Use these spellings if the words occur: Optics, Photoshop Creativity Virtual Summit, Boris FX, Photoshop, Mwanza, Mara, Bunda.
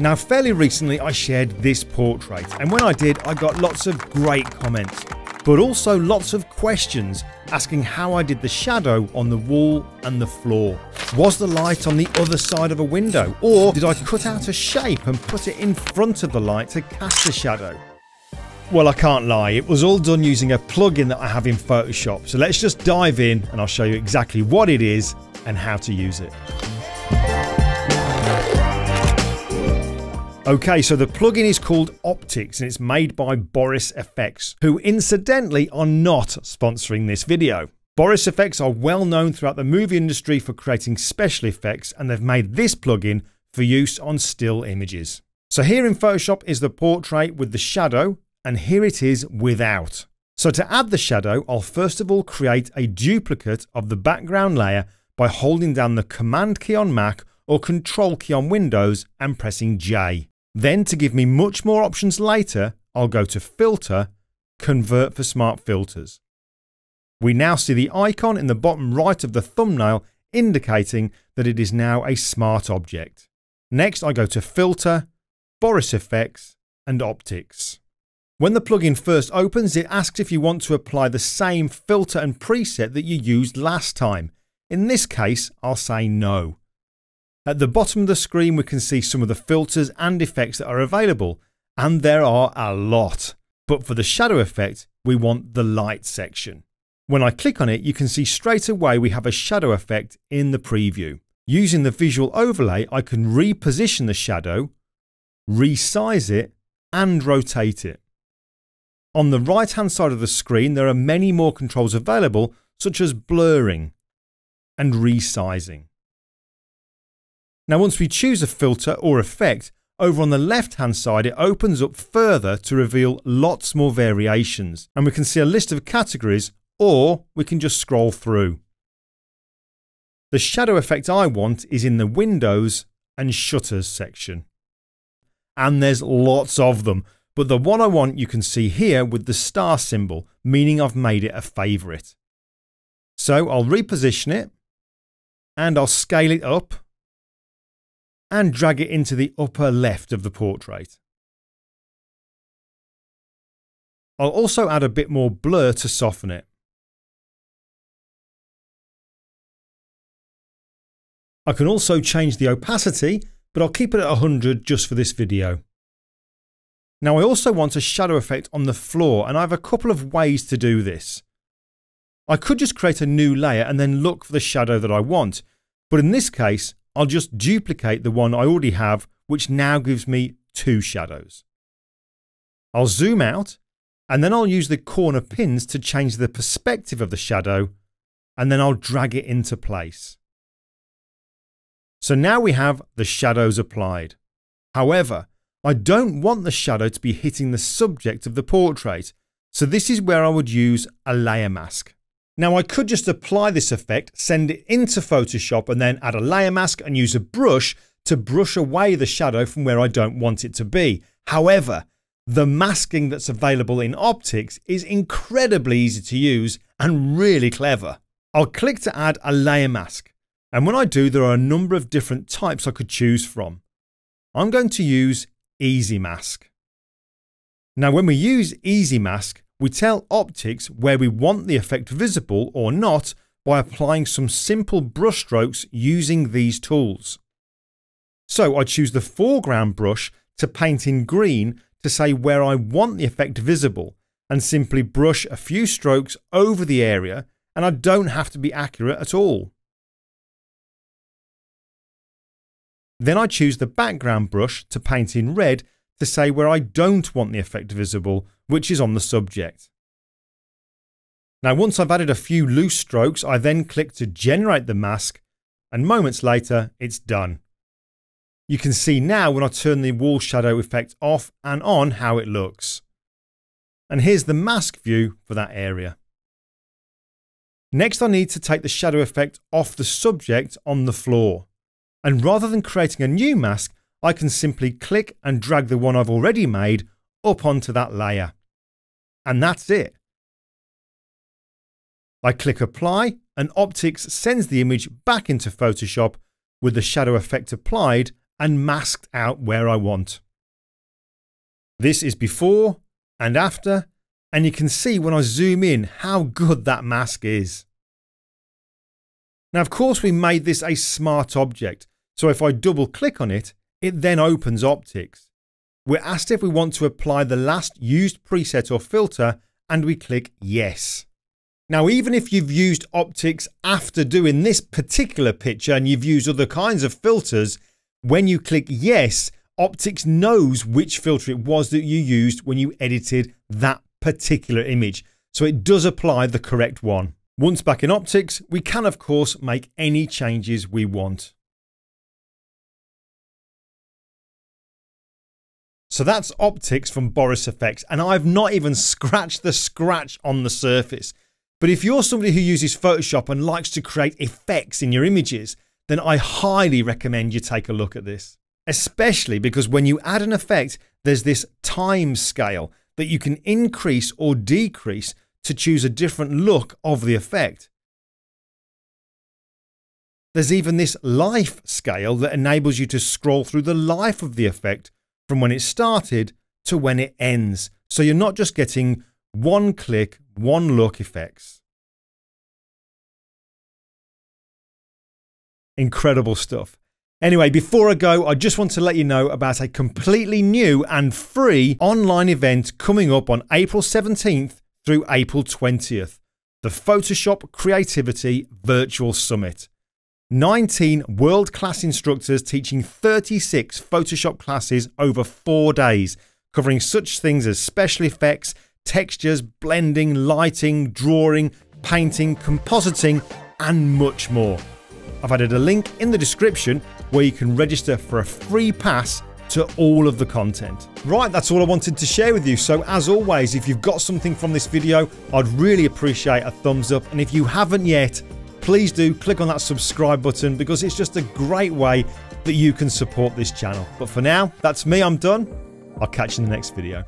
Now, fairly recently, I shared this portrait, and when I did, I got lots of great comments, but also lots of questions asking how I did the shadow on the wall and the floor. Was the light on the other side of a window, or did I cut out a shape and put it in front of the light to cast a shadow? Well, I can't lie, it was all done using a plugin that I have in Photoshop, so let's just dive in and I'll show you exactly what it is and how to use it. Okay, so the plugin is called Optics and it's made by Boris FX, who incidentally are not sponsoring this video. Boris FX are well known throughout the movie industry for creating special effects, and they've made this plugin for use on still images. So here in Photoshop is the portrait with the shadow, and here it is without. So to add the shadow, I'll first of all create a duplicate of the background layer by holding down the Command key on Mac or Control key on Windows and pressing J. Then, to give me much more options later, I'll go to Filter, Convert for Smart Filters. We now see the icon in the bottom right of the thumbnail indicating that it is now a smart object. Next, I go to Filter, Boris FX, and Optics. When the plugin first opens, it asks if you want to apply the same filter and preset that you used last time. In this case, I'll say no. At the bottom of the screen, we can see some of the filters and effects that are available, and there are a lot. But for the shadow effect, we want the light section. When I click on it, you can see straight away we have a shadow effect in the preview. Using the visual overlay, I can reposition the shadow, resize it, and rotate it. On the right-hand side of the screen, there are many more controls available, such as blurring and resizing. Now, once we choose a filter or effect, over on the left-hand side, it opens up further to reveal lots more variations, and we can see a list of categories, or we can just scroll through. The shadow effect I want is in the windows and shutters section. And there's lots of them. But the one I want you can see here with the star symbol, meaning I've made it a favorite. So I'll reposition it, and I'll scale it up, and drag it into the upper left of the portrait. I'll also add a bit more blur to soften it. I can also change the opacity, but I'll keep it at 100 just for this video. Now, I also want a shadow effect on the floor, and I have a couple of ways to do this. I could just create a new layer and then look for the shadow that I want, but in this case, I'll just duplicate the one I already have, which now gives me two shadows. I'll zoom out, and then I'll use the corner pins to change the perspective of the shadow, and then I'll drag it into place. So now we have the shadows applied. However, I don't want the shadow to be hitting the subject of the portrait, so this is where I would use a layer mask. Now, I could just apply this effect, send it into Photoshop, and then add a layer mask and use a brush to brush away the shadow from where I don't want it to be. However, the masking that's available in Optics is incredibly easy to use and really clever. I'll click to add a layer mask, and when I do, there are a number of different types I could choose from. I'm going to use Easy Mask. Now, when we use Easy Mask, we tell Optics where we want the effect visible or not by applying some simple brush strokes using these tools. So I choose the foreground brush to paint in green to say where I want the effect visible, and simply brush a few strokes over the area, and I don't have to be accurate at all. Then I choose the background brush to paint in red to say where I don't want the effect visible, which is on the subject. Now, once I've added a few loose strokes, I then click to generate the mask, and moments later, it's done. You can see now when I turn the wall shadow effect off and on how it looks. And here's the mask view for that area. Next, I need to take the shadow effect off the subject on the floor. And rather than creating a new mask, I can simply click and drag the one I've already made up onto that layer. And that's it. I click Apply, and Optics sends the image back into Photoshop with the shadow effect applied and masked out where I want. This is before and after, and you can see when I zoom in how good that mask is. Now, of course, we made this a smart object, so if I double click on it, it then opens Optics. We're asked if we want to apply the last used preset or filter, and we click yes. Now, even if you've used Optics after doing this particular picture and you've used other kinds of filters, when you click yes, Optics knows which filter it was that you used when you edited that particular image, so it does apply the correct one. Once back in Optics, we can of course make any changes we want. So that's Optics from Boris FX, and I've not even scratched the scratch on the surface. But if you're somebody who uses Photoshop and likes to create effects in your images, then I highly recommend you take a look at this. Especially because when you add an effect, there's this time scale that you can increase or decrease to choose a different look of the effect. There's even this life scale that enables you to scroll through the life of the effect from when it started to when it ends. So you're not just getting one click, one look effects. Incredible stuff. Anyway, before I go, I just want to let you know about a completely new and free online event coming up on April 17th through April 20th, the Photoshop Creativity Virtual Summit. 19 world-class instructors teaching 36 Photoshop classes over 4 days, covering such things as special effects, textures, blending, lighting, drawing, painting, compositing, and much more. I've added a link in the description where you can register for a free pass to all of the content. Right, that's all I wanted to share with you. So as always, if you've got something from this video, I'd really appreciate a thumbs up. And if you haven't yet, please do click on that subscribe button because it's just a great way that you can support this channel. But for now, that's me, I'm done. I'll catch you in the next video.